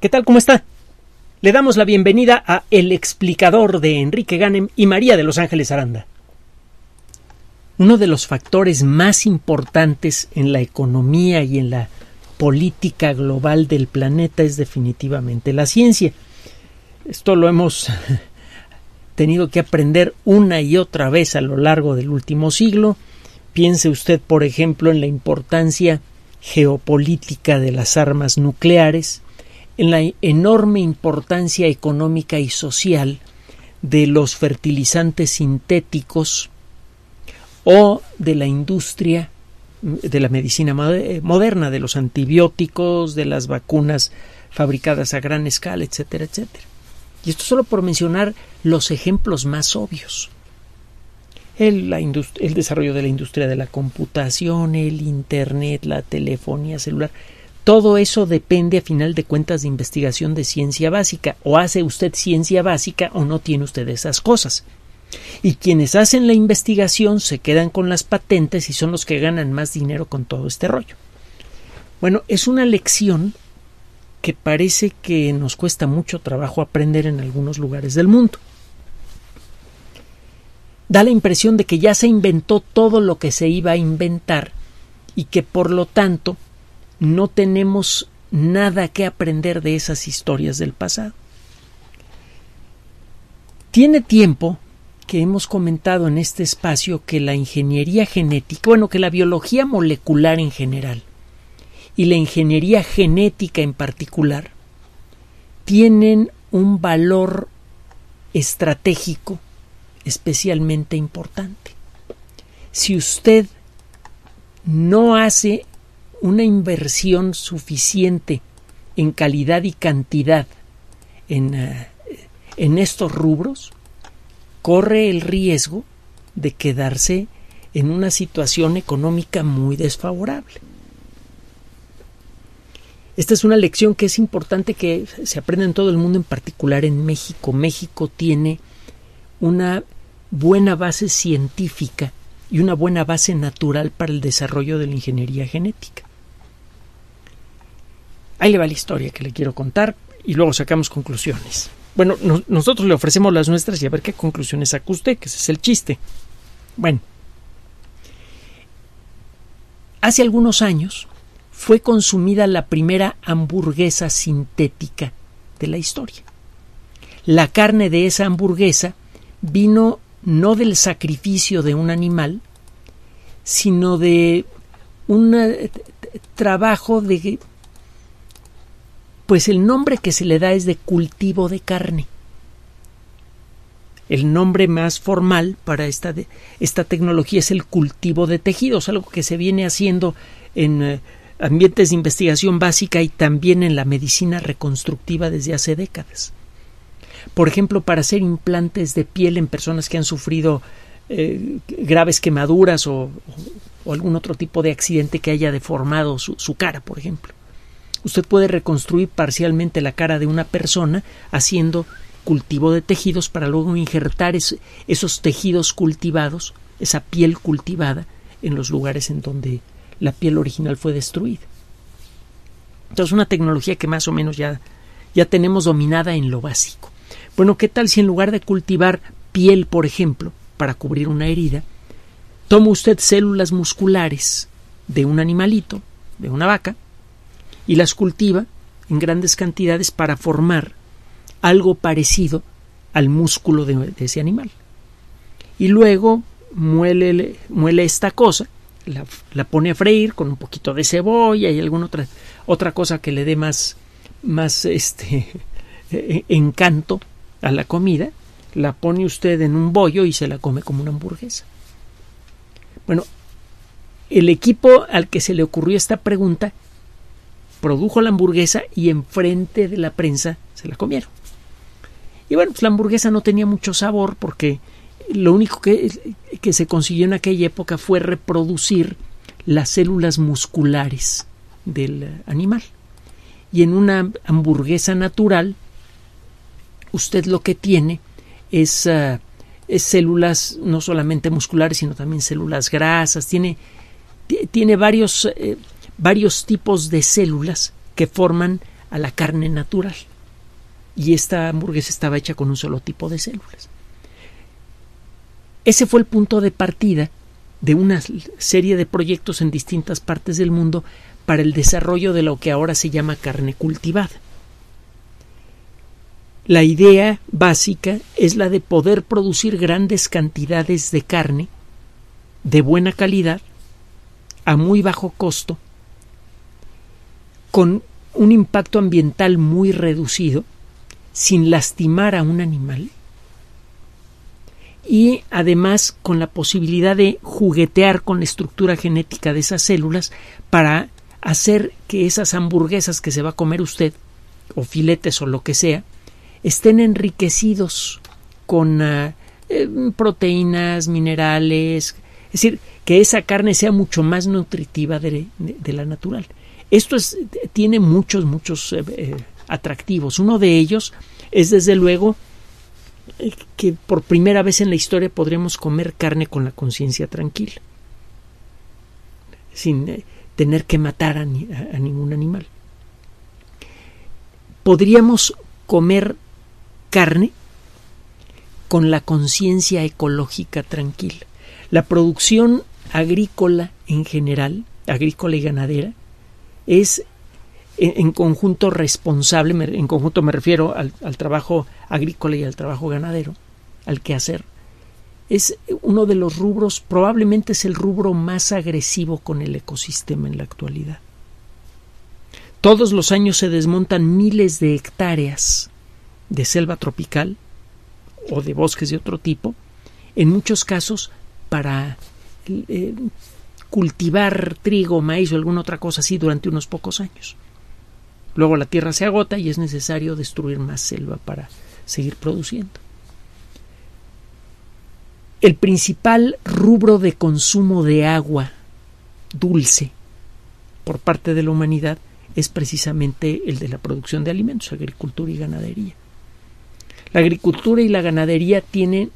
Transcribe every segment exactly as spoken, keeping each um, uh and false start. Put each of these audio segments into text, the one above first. ¿Qué tal? ¿Cómo está? Le damos la bienvenida a El Explicador de Enrique Ganem y María de Los Ángeles Aranda. Uno de los factores más importantes en la economía y en la política global del planeta es definitivamente la ciencia. Esto lo hemos tenido que aprender una y otra vez a lo largo del último siglo. Piense usted, por ejemplo, en la importancia geopolítica de las armas nucleares, en la enorme importancia económica y social de los fertilizantes sintéticos o de la industria de la medicina moderna, de los antibióticos, de las vacunas fabricadas a gran escala, etcétera, etcétera. Y esto solo por mencionar los ejemplos más obvios. El, la el desarrollo de la industria de la computación, el Internet, la telefonía celular. Todo eso depende a final de cuentas de investigación de ciencia básica. O hace usted ciencia básica o no tiene usted esas cosas. Y quienes hacen la investigación se quedan con las patentes y son los que ganan más dinero con todo este rollo. Bueno, es una lección que parece que nos cuesta mucho trabajo aprender en algunos lugares del mundo. Da la impresión de que ya se inventó todo lo que se iba a inventar y que por lo tanto no tenemos nada que aprender de esas historias del pasado. Tiene tiempo que hemos comentado en este espacio que la ingeniería genética, bueno, que la biología molecular en general y la ingeniería genética en particular tienen un valor estratégico especialmente importante. Si usted no hace una inversión suficiente en calidad y cantidad en, uh, en estos rubros, corre el riesgo de quedarse en una situación económica muy desfavorable. Esta es una lección que es importante que se aprenda en todo el mundo, en particular en México. México tiene una buena base científica y una buena base natural para el desarrollo de la ingeniería genética. Ahí le va la historia que le quiero contar y luego sacamos conclusiones. Bueno, no, nosotros le ofrecemos las nuestras y a ver qué conclusiones saca usted, que ese es el chiste. Bueno, hace algunos años fue consumida la primera hamburguesa sintética de la historia. La carne de esa hamburguesa vino no del sacrificio de un animal, sino de un trabajo de... Pues el nombre que se le da es de cultivo de carne. El nombre más formal para esta, de, esta tecnología es el cultivo de tejidos, algo que se viene haciendo en eh, ambientes de investigación básica y también en la medicina reconstructiva desde hace décadas. Por ejemplo, para hacer implantes de piel en personas que han sufrido eh, graves quemaduras o, o algún otro tipo de accidente que haya deformado su, su cara, por ejemplo. Usted puede reconstruir parcialmente la cara de una persona haciendo cultivo de tejidos para luego injertar es, esos tejidos cultivados, esa piel cultivada, en los lugares en donde la piel original fue destruida. Entonces, una tecnología que más o menos ya, ya tenemos dominada en lo básico. Bueno, ¿qué tal si en lugar de cultivar piel, por ejemplo, para cubrir una herida, toma usted células musculares de un animalito, de una vaca, y las cultiva en grandes cantidades para formar algo parecido al músculo de, de ese animal? Y luego muele, muele esta cosa, la, la pone a freír con un poquito de cebolla y alguna otra, otra cosa que le dé más, más este, encanto a la comida. La pone usted en un bollo y se la come como una hamburguesa. Bueno, el equipo al que se le ocurrió esta pregunta produjo la hamburguesa y enfrente de la prensa se la comieron. Y bueno, pues la hamburguesa no tenía mucho sabor porque lo único que, que se consiguió en aquella época fue reproducir las células musculares del animal. Y en una hamburguesa natural, usted lo que tiene es, uh, es células no solamente musculares, sino también células grasas. Tiene, tiene varios... Eh, varios tipos de células que forman a la carne natural. Y esta hamburguesa estaba hecha con un solo tipo de células. Ese fue el punto de partida de una serie de proyectos en distintas partes del mundo para el desarrollo de lo que ahora se llama carne cultivada. La idea básica es la de poder producir grandes cantidades de carne de buena calidad a muy bajo costo, con un impacto ambiental muy reducido, sin lastimar a un animal y además con la posibilidad de juguetear con la estructura genética de esas células para hacer que esas hamburguesas que se va a comer usted, o filetes o lo que sea, estén enriquecidos con uh, eh, proteínas, minerales, es decir, que esa carne sea mucho más nutritiva de, de, de la natural. Esto es, tiene muchos, muchos eh, eh, atractivos. Uno de ellos es, desde luego, eh, que por primera vez en la historia podremos comer carne con la conciencia tranquila, sin eh, tener que matar a, ni, a, a ningún animal. Podríamos comer carne con la conciencia ecológica tranquila. La producción agrícola en general, agrícola y ganadera, es en conjunto responsable, en conjunto me refiero al, al trabajo agrícola y al trabajo ganadero, al quehacer. Es uno de los rubros, probablemente es el rubro más agresivo con el ecosistema en la actualidad. Todos los años se desmontan miles de hectáreas de selva tropical o de bosques de otro tipo, en muchos casos para eh, cultivar trigo, maíz o alguna otra cosa así durante unos pocos años. Luego la tierra se agota y es necesario destruir más selva para seguir produciendo. El principal rubro de consumo de agua dulce por parte de la humanidad es precisamente el de la producción de alimentos, agricultura y ganadería. La agricultura y la ganadería tienen,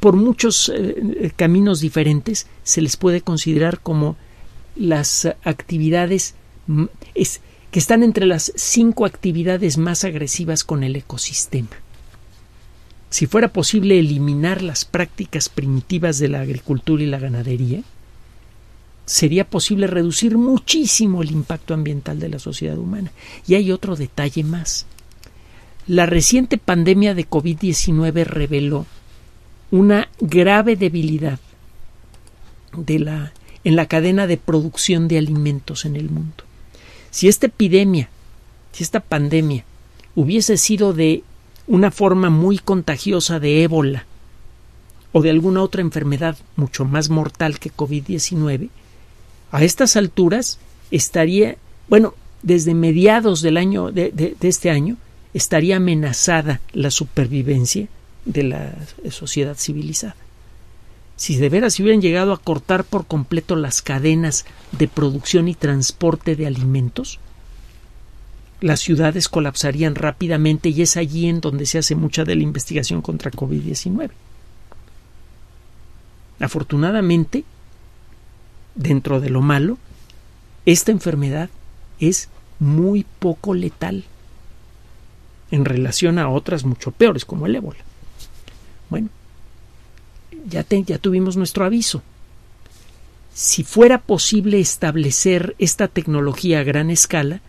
por muchos eh, caminos diferentes, se les puede considerar como las actividades es, que están entre las cinco actividades más agresivas con el ecosistema. Si fuera posible eliminar las prácticas primitivas de la agricultura y la ganadería, sería posible reducir muchísimo el impacto ambiental de la sociedad humana. Y hay otro detalle más. La reciente pandemia de COVID diecinueve reveló una grave debilidad de la, en la cadena de producción de alimentos en el mundo. Si esta epidemia, si esta pandemia hubiese sido de una forma muy contagiosa de ébola o de alguna otra enfermedad mucho más mortal que COVID diecinueve, a estas alturas estaría, bueno, desde mediados del año de, de, de este año, estaría amenazada la supervivencia de la sociedad civilizada. Si de veras hubieran llegado a cortar por completo las cadenas de producción y transporte de alimentos, las ciudades colapsarían rápidamente, y es allí en donde se hace mucha de la investigación contra COVID diecinueve. Afortunadamente, dentro de lo malo, esta enfermedad es muy poco letal en relación a otras mucho peores, como el ébola. Bueno, ya, te, ya tuvimos nuestro aviso. Si fuera posible establecer esta tecnología a gran escala,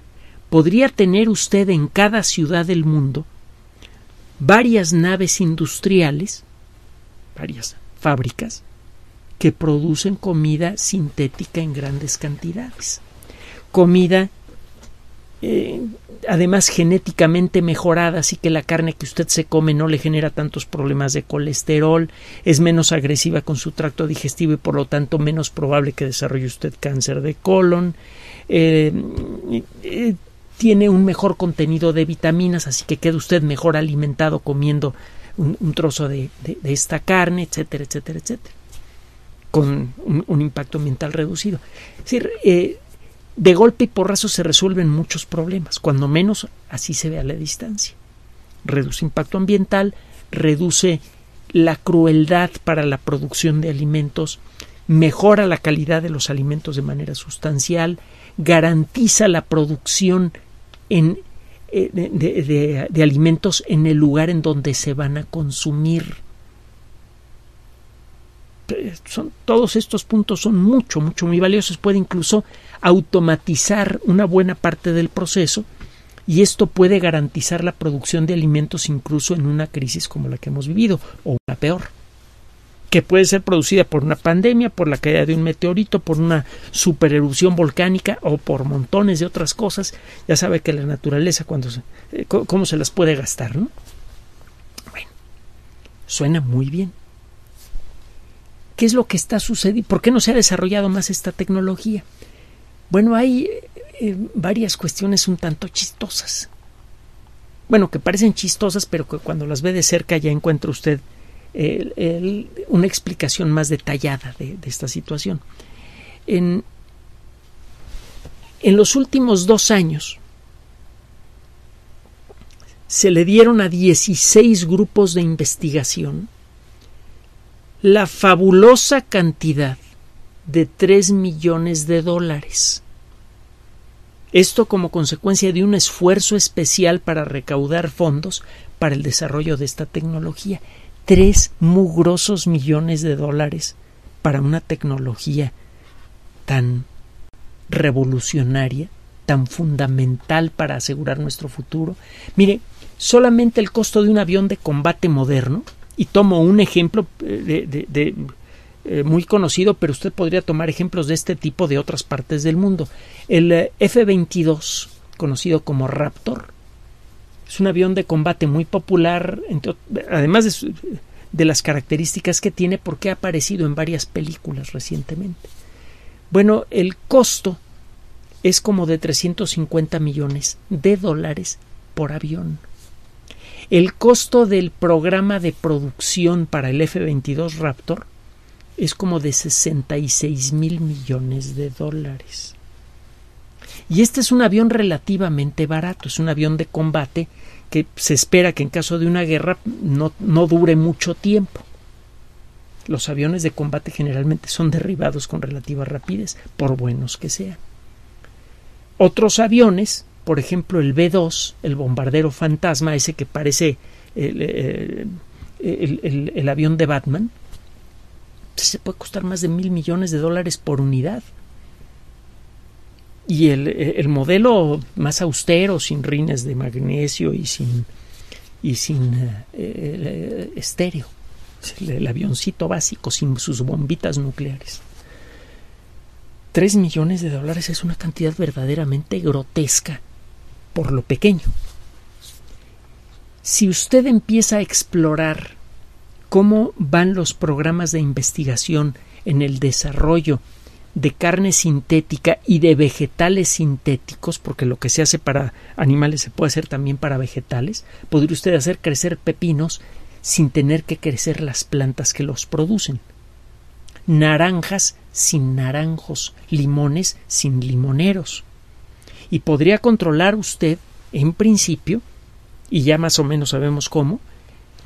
podría tener usted en cada ciudad del mundo varias naves industriales, varias fábricas, que producen comida sintética en grandes cantidades. Comida, eh, además, genéticamente mejorada, así que la carne que usted se come no le genera tantos problemas de colesterol, es menos agresiva con su tracto digestivo y por lo tanto menos probable que desarrolle usted cáncer de colon. Eh, eh, tiene un mejor contenido de vitaminas, así que queda usted mejor alimentado comiendo un, un trozo de, de, de esta carne, etcétera, etcétera, etcétera, con un, un impacto ambiental reducido. Es decir, eh, de golpe y porrazo se resuelven muchos problemas, cuando menos así se ve a la distancia. Reduce impacto ambiental, reduce la crueldad para la producción de alimentos, mejora la calidad de los alimentos de manera sustancial, garantiza la producción en eh, de, de, de, de alimentos en el lugar en donde se van a consumir. Son, todos estos puntos son mucho, mucho, muy valiosos. Puede incluso automatizar una buena parte del proceso y esto puede garantizar la producción de alimentos incluso en una crisis como la que hemos vivido, o una peor, que puede ser producida por una pandemia, por la caída de un meteorito, por una supererupción volcánica o por montones de otras cosas. Ya sabe que la naturaleza, cuando se, eh, cómo se las puede gastar, ¿no? Bueno, suena muy bien. ¿Qué es lo que está sucediendo? ¿Por qué no se ha desarrollado más esta tecnología? Bueno, hay eh, varias cuestiones un tanto chistosas. Bueno, que parecen chistosas, pero que cuando las ve de cerca ya encuentra usted El, el, una explicación más detallada de, de esta situación. En, en los últimos dos años se le dieron a dieciséis grupos de investigación la fabulosa cantidad de tres millones de dólares. Esto como consecuencia de un esfuerzo especial para recaudar fondos para el desarrollo de esta tecnología. Tres mugrosos millones de dólares para una tecnología tan revolucionaria, tan fundamental para asegurar nuestro futuro. Mire, solamente el costo de un avión de combate moderno, y tomo un ejemplo de, de, de, eh, muy conocido, pero usted podría tomar ejemplos de este tipo de otras partes del mundo. El eh, F veintidós, conocido como Raptor, es un avión de combate muy popular, además de, su, de las características que tiene, porque ha aparecido en varias películas recientemente. Bueno, el costo es como de trescientos cincuenta millones de dólares por avión. El costo del programa de producción para el F veintidós Raptor es como de sesenta y seis mil millones de dólares. Y este es un avión relativamente barato, es un avión de combate que se espera que en caso de una guerra no, no dure mucho tiempo. Los aviones de combate generalmente son derribados con relativa rapidez, por buenos que sean. Otros aviones, por ejemplo el B dos, el bombardero fantasma, ese que parece el, el, el, el, el avión de Batman, se puede costar más de mil millones de dólares por unidad. Y el, el modelo más austero, sin rines de magnesio y sin, y sin eh, estéreo, el, el avioncito básico sin sus bombitas nucleares. Tres millones de dólares es una cantidad verdaderamente grotesca por lo pequeño. Si usted empieza a explorar cómo van los programas de investigación en el desarrollo de carne sintética y de vegetales sintéticos, porque lo que se hace para animales se puede hacer también para vegetales, podría usted hacer crecer pepinos sin tener que crecer las plantas que los producen, naranjas sin naranjos, limones sin limoneros, y podría controlar usted en principio, y ya más o menos sabemos cómo,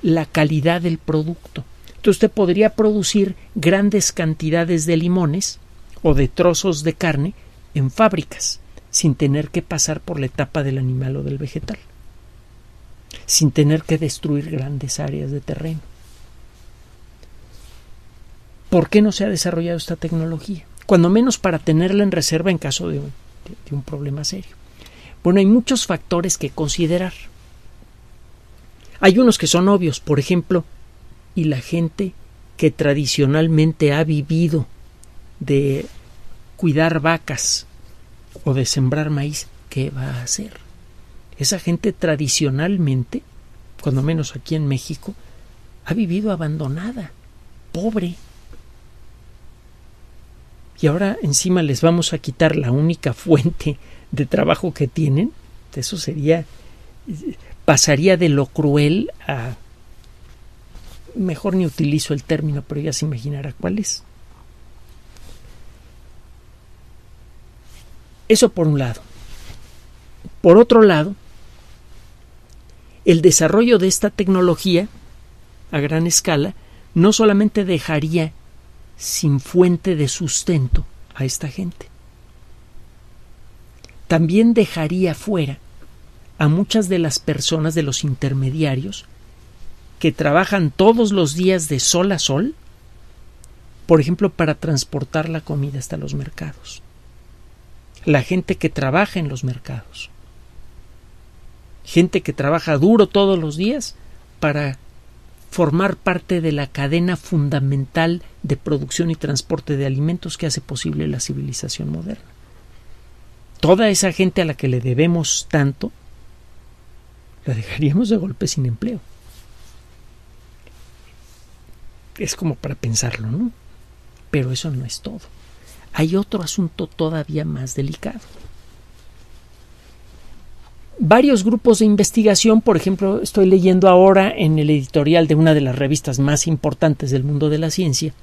la calidad del producto. Entonces usted podría producir grandes cantidades de limones o de trozos de carne en fábricas, sin tener que pasar por la etapa del animal o del vegetal, sin tener que destruir grandes áreas de terreno. ¿Por qué no se ha desarrollado esta tecnología? Cuando menos para tenerla en reserva en caso de un, de un problema serio. Bueno, hay muchos factores que considerar. Hay unos que son obvios, por ejemplo, y la gente que tradicionalmente ha vivido de cuidar vacas o de sembrar maíz, ¿qué va a hacer? Esa gente tradicionalmente, cuando menos aquí en México, ha vivido abandonada, pobre. Y ahora encima les vamos a quitar la única fuente de trabajo que tienen. Eso sería, pasaría de lo cruel a, mejor ni utilizo el término, pero ya se imaginará cuál es. Eso por un lado. Por otro lado, el desarrollo de esta tecnología a gran escala no solamente dejaría sin fuente de sustento a esta gente, también dejaría fuera a muchas de las personas, de los intermediarios, que trabajan todos los días de sol a sol, por ejemplo, para transportar la comida hasta los mercados. La gente que trabaja en los mercados. Gente que trabaja duro todos los días para formar parte de la cadena fundamental de producción y transporte de alimentos que hace posible la civilización moderna. Toda esa gente a la que le debemos tanto, la dejaríamos de golpe sin empleo. Es como para pensarlo, ¿no? Pero eso no es todo. Hay otro asunto todavía más delicado. Varios grupos de investigación, por ejemplo, estoy leyendo ahora en el editorial de una de las revistas más importantes del mundo de la ciencia.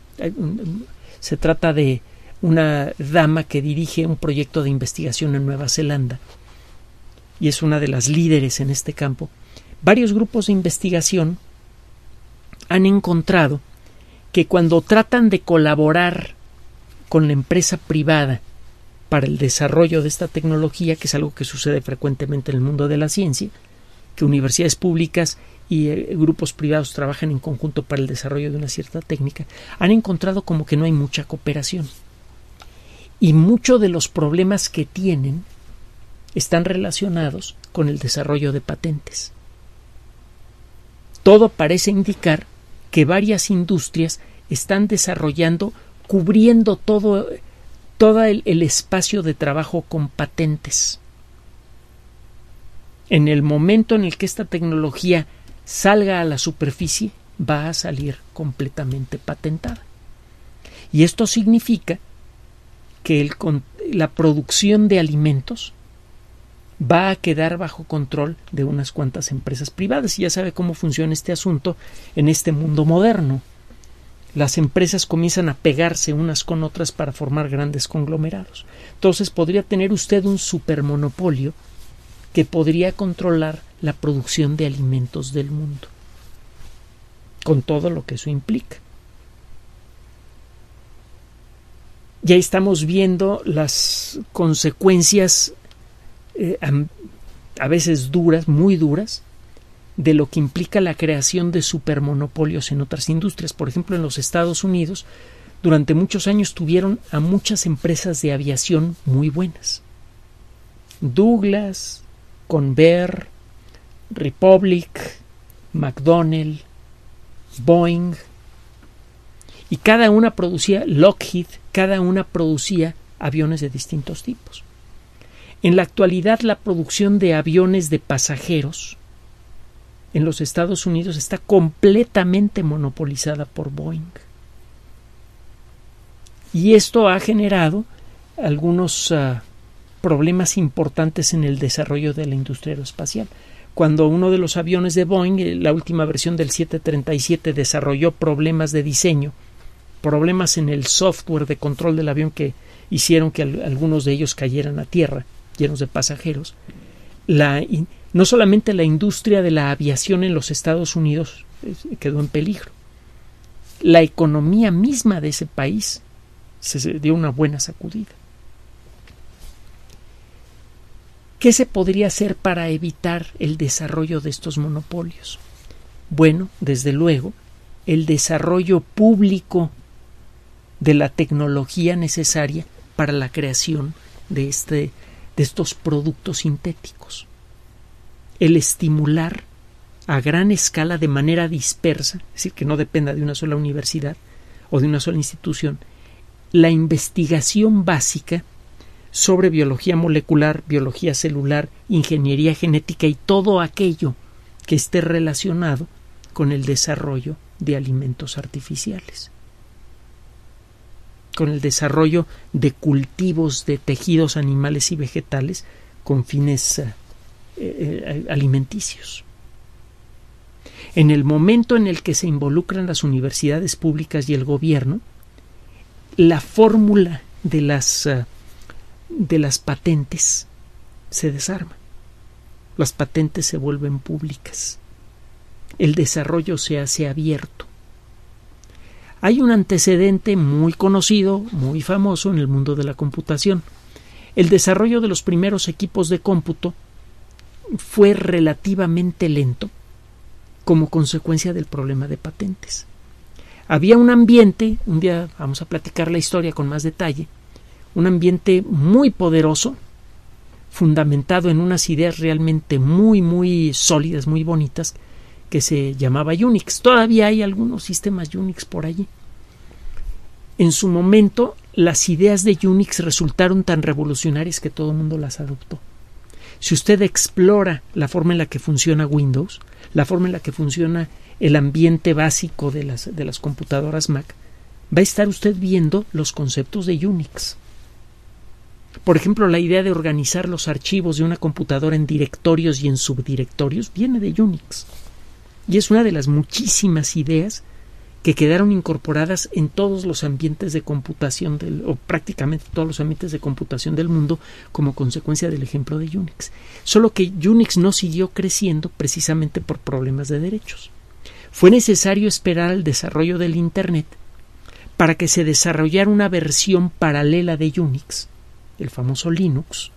Se trata de una dama que dirige un proyecto de investigación en Nueva Zelanda y es una de las líderes en este campo. Varios grupos de investigación han encontrado que cuando tratan de colaborar con la empresa privada para el desarrollo de esta tecnología, que es algo que sucede frecuentemente en el mundo de la ciencia, que universidades públicas y eh, grupos privados trabajan en conjunto para el desarrollo de una cierta técnica, han encontrado como que no hay mucha cooperación. Y muchos de los problemas que tienen están relacionados con el desarrollo de patentes. Todo parece indicar que varias industrias están desarrollando, cubriendo todo... todo el, el espacio de trabajo con patentes. En el momento en el que esta tecnología salga a la superficie, va a salir completamente patentada. Y esto significa que el, la producción de alimentos va a quedar bajo control de unas cuantas empresas privadas. Y ya sabe cómo funciona este asunto en este mundo moderno. Las empresas comienzan a pegarse unas con otras para formar grandes conglomerados. Entonces podría tener usted un supermonopolio que podría controlar la producción de alimentos del mundo, con todo lo que eso implica. Ya estamos viendo las consecuencias eh, a veces duras, muy duras, de lo que implica la creación de supermonopolios en otras industrias. Por ejemplo, en los Estados Unidos, durante muchos años tuvieron a muchas empresas de aviación muy buenas. Douglas, Convair, Republic, McDonnell, Boeing. Y cada una producía, Lockheed, cada una producía aviones de distintos tipos. En la actualidad, la producción de aviones de pasajeros en los Estados Unidos está completamente monopolizada por Boeing. Y esto ha generado algunos uh, problemas importantes en el desarrollo de la industria aeroespacial. Cuando uno de los aviones de Boeing, la última versión del siete treinta y siete, desarrolló problemas de diseño, problemas en el software de control del avión que hicieron que algunos de ellos cayeran a tierra, llenos de pasajeros, la No solamente la industria de la aviación en los Estados Unidos quedó en peligro. La economía misma de ese país se dio una buena sacudida. ¿Qué se podría hacer para evitar el desarrollo de estos monopolios? Bueno, desde luego, el desarrollo público de la tecnología necesaria para la creación de, este, de estos productos sintéticos. El estimular a gran escala, de manera dispersa, es decir, que no dependa de una sola universidad o de una sola institución, la investigación básica sobre biología molecular, biología celular, ingeniería genética y todo aquello que esté relacionado con el desarrollo de alimentos artificiales, con el desarrollo de cultivos de tejidos animales y vegetales con fines alimenticios. En el momento en el que se involucran las universidades públicas y el gobierno, la fórmula de las de las patentes se desarma. Las patentes se vuelven públicas. El desarrollo se hace abierto. Hay un antecedente muy conocido, muy famoso en el mundo de la computación. El desarrollo de los primeros equipos de cómputo fue relativamente lento como consecuencia del problema de patentes. Había un ambiente, un día vamos a platicar la historia con más detalle, un ambiente muy poderoso, fundamentado en unas ideas realmente muy, muy sólidas, muy bonitas, que se llamaba Unix. Todavía hay algunos sistemas Unix por allí. En su momento, las ideas de Unix resultaron tan revolucionarias que todo el mundo las adoptó. Si usted explora la forma en la que funciona Windows, la forma en la que funciona el ambiente básico de las, de las computadoras Mac, va a estar usted viendo los conceptos de Unix. Por ejemplo, la idea de organizar los archivos de una computadora en directorios y en subdirectorios viene de Unix. Y es una de las muchísimas ideas que quedaron incorporadas en todos los ambientes de computación, del, o prácticamente todos los ambientes de computación del mundo, como consecuencia del ejemplo de Unix. Solo que Unix no siguió creciendo precisamente por problemas de derechos. Fue necesario esperar al desarrollo del Internet para que se desarrollara una versión paralela de Unix, el famoso Linux,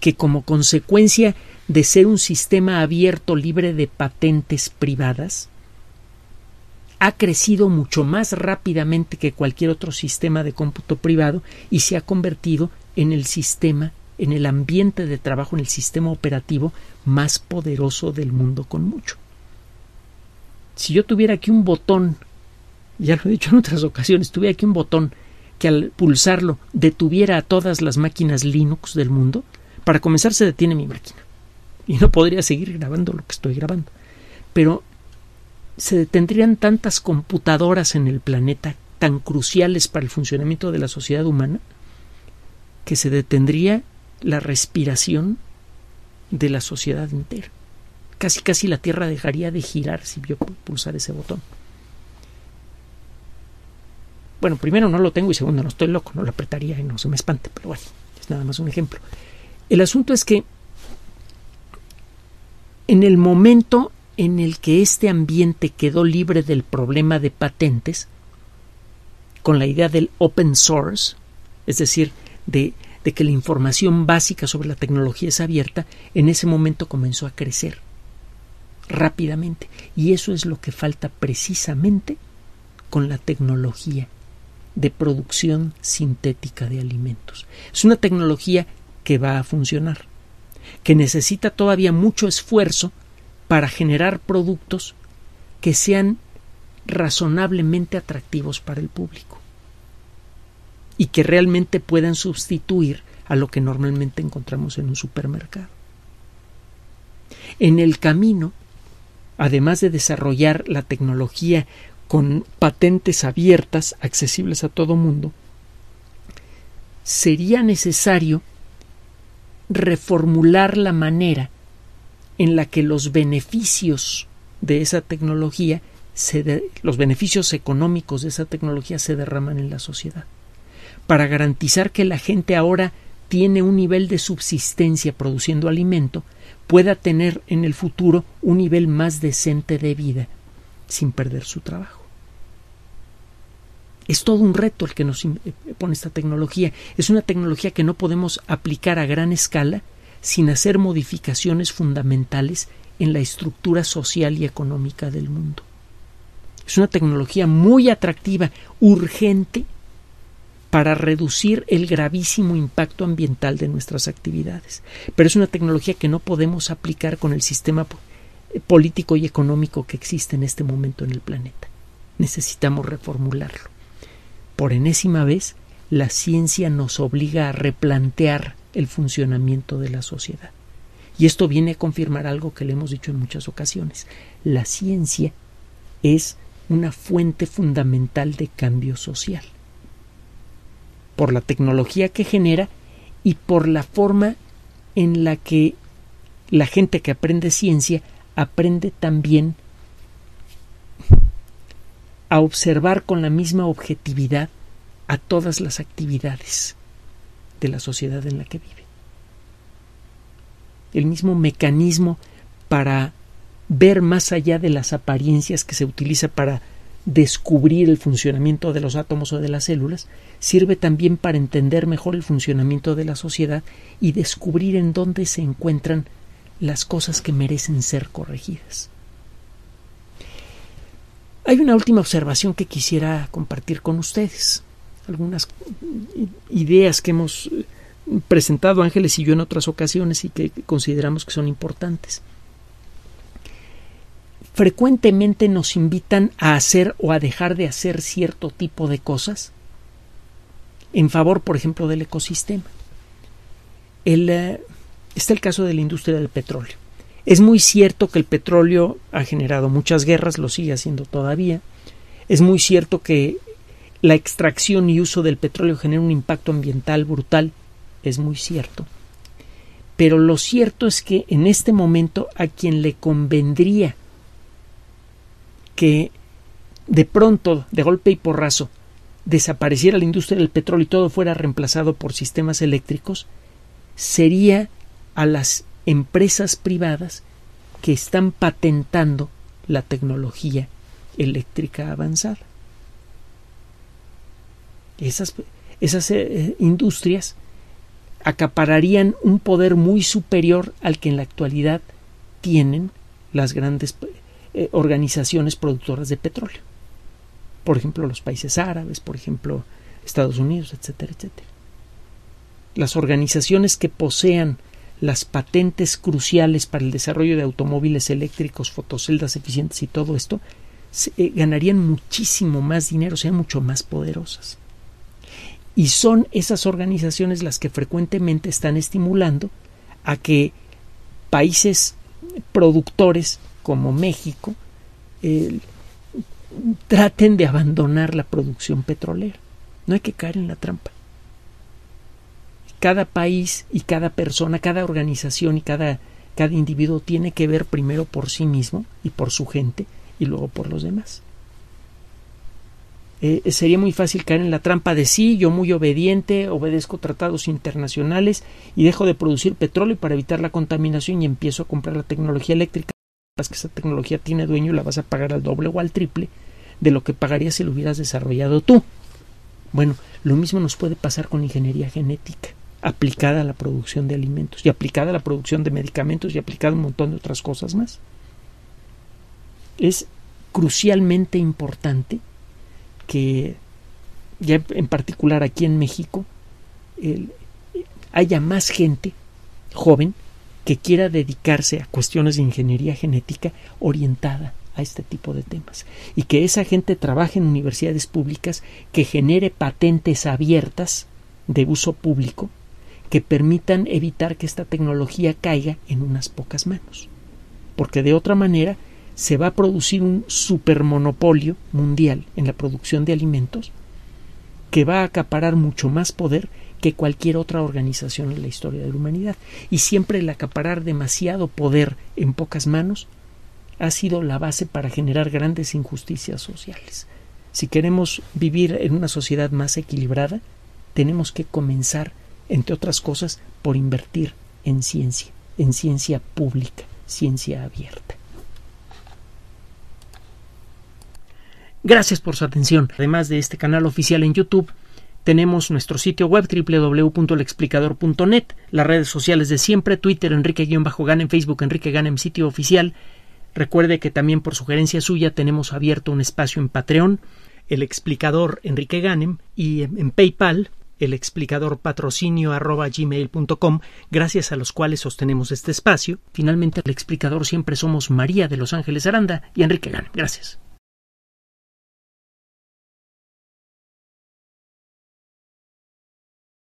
que como consecuencia de ser un sistema abierto libre de patentes privadas, ha crecido mucho más rápidamente que cualquier otro sistema de cómputo privado y se ha convertido en el sistema, en el ambiente de trabajo, en el sistema operativo más poderoso del mundo con mucho. Si yo tuviera aquí un botón, ya lo he dicho en otras ocasiones, tuviera aquí un botón que al pulsarlo detuviera a todas las máquinas Linux del mundo, para comenzar se detiene mi máquina y no podría seguir grabando lo que estoy grabando. Pero se detendrían tantas computadoras en el planeta tan cruciales para el funcionamiento de la sociedad humana que se detendría la respiración de la sociedad entera. Casi casi la Tierra dejaría de girar si yo pulsara ese botón. Bueno, primero no lo tengo y segundo no estoy loco, no lo apretaría y no se me espante, pero bueno, es nada más un ejemplo. El asunto es que en el momento en el que este ambiente quedó libre del problema de patentes, con la idea del open source, es decir, de, de que la información básica sobre la tecnología es abierta, en ese momento comenzó a crecer rápidamente. Y eso es lo que falta precisamente con la tecnología de producción sintética de alimentos. Es una tecnología que va a funcionar, que necesita todavía mucho esfuerzo para generar productos que sean razonablemente atractivos para el público y que realmente puedan sustituir a lo que normalmente encontramos en un supermercado. En el camino, además de desarrollar la tecnología con patentes abiertas, accesibles a todo mundo, sería necesario reformular la manera en la que los beneficios de esa tecnología, se de, los beneficios económicos de esa tecnología se derraman en la sociedad, para garantizar que la gente ahora tiene un nivel de subsistencia produciendo alimento, pueda tener en el futuro un nivel más decente de vida sin perder su trabajo. Es todo un reto el que nos pone esta tecnología. Es una tecnología que no podemos aplicar a gran escala sin hacer modificaciones fundamentales en la estructura social y económica del mundo. Es una tecnología muy atractiva, urgente, para reducir el gravísimo impacto ambiental de nuestras actividades. Pero es una tecnología que no podemos aplicar con el sistema político y económico que existe en este momento en el planeta. Necesitamos reformularlo. Por enésima vez, la ciencia nos obliga a replantear el funcionamiento de la sociedad. Y esto viene a confirmar algo que le hemos dicho en muchas ocasiones. La ciencia es una fuente fundamental de cambio social, por la tecnología que genera y por la forma en la que la gente que aprende ciencia aprende también a observar con la misma objetividad a todas las actividades de la sociedad en la que vive. El mismo mecanismo para ver más allá de las apariencias que se utiliza para descubrir el funcionamiento de los átomos o de las células, sirve también para entender mejor el funcionamiento de la sociedad y descubrir en dónde se encuentran las cosas que merecen ser corregidas. Hay una última observación que quisiera compartir con ustedes. Algunas ideas que hemos presentado Ángeles y yo en otras ocasiones y que consideramos que son importantes. Frecuentemente nos invitan a hacer o a dejar de hacer cierto tipo de cosas en favor, por ejemplo, del ecosistema. El, eh, está el caso de la industria del petróleo. Es muy cierto que el petróleo ha generado muchas guerras, lo sigue haciendo todavía. Es muy cierto que la extracción y uso del petróleo genera un impacto ambiental brutal. Es muy cierto. Pero lo cierto es que en este momento a quien le convendría que de pronto, de golpe y porrazo, desapareciera la industria del petróleo y todo fuera reemplazado por sistemas eléctricos, sería a las empresas privadas que están patentando la tecnología eléctrica avanzada. Esas, esas eh, industrias acapararían un poder muy superior al que en la actualidad tienen las grandes Eh, organizaciones productoras de petróleo, por ejemplo los países árabes, por ejemplo Estados Unidos, etcétera, etcétera. Las organizaciones que posean las patentes cruciales para el desarrollo de automóviles eléctricos, fotoceldas eficientes y todo esto, se, eh, ganarían muchísimo más dinero, sean mucho más poderosas. Y son esas organizaciones las que frecuentemente están estimulando a que países productores como México, eh, traten de abandonar la producción petrolera. No hay que caer en la trampa. Cada país y cada persona, cada organización y cada, cada individuo tiene que ver primero por sí mismo y por su gente y luego por los demás. Eh, sería muy fácil caer en la trampa de sí, yo muy obediente, obedezco tratados internacionales y dejo de producir petróleo para evitar la contaminación y empiezo a comprar la tecnología eléctrica. Que esa tecnología tiene dueño y la vas a pagar al doble o al triple de lo que pagarías si lo hubieras desarrollado tú. Bueno, lo mismo nos puede pasar con ingeniería genética aplicada a la producción de alimentos y aplicada a la producción de medicamentos y aplicada a un montón de otras cosas más. Es crucialmente importante que ya en particular aquí en México el, haya más gente joven que quiera dedicarse a cuestiones de ingeniería genética orientada a este tipo de temas y que esa gente trabaje en universidades públicas, que genere patentes abiertas de uso público que permitan evitar que esta tecnología caiga en unas pocas manos, porque de otra manera se va a producir un supermonopolio mundial en la producción de alimentos que va a acaparar mucho más poder que cualquier otra organización en la historia de la humanidad. Y siempre el acaparar demasiado poder en pocas manos ha sido la base para generar grandes injusticias sociales. Si queremos vivir en una sociedad más equilibrada, tenemos que comenzar, entre otras cosas, por invertir en ciencia, en ciencia pública, ciencia abierta. Gracias por su atención. Además de este canal oficial en YouTube, tenemos nuestro sitio web doble u doble u doble u punto el explicador punto net, las redes sociales de siempre, Twitter, Enrique-Ganem, Facebook, Enrique Ganem, sitio oficial. Recuerde que también por sugerencia suya tenemos abierto un espacio en Patreon, El Explicador Enrique Ganem, y en PayPal, El Explicador Patrocinio arroba gmail punto com, gracias a los cuales sostenemos este espacio. Finalmente, El Explicador siempre somos María de Los Ángeles Aranda y Enrique Ganem. Gracias.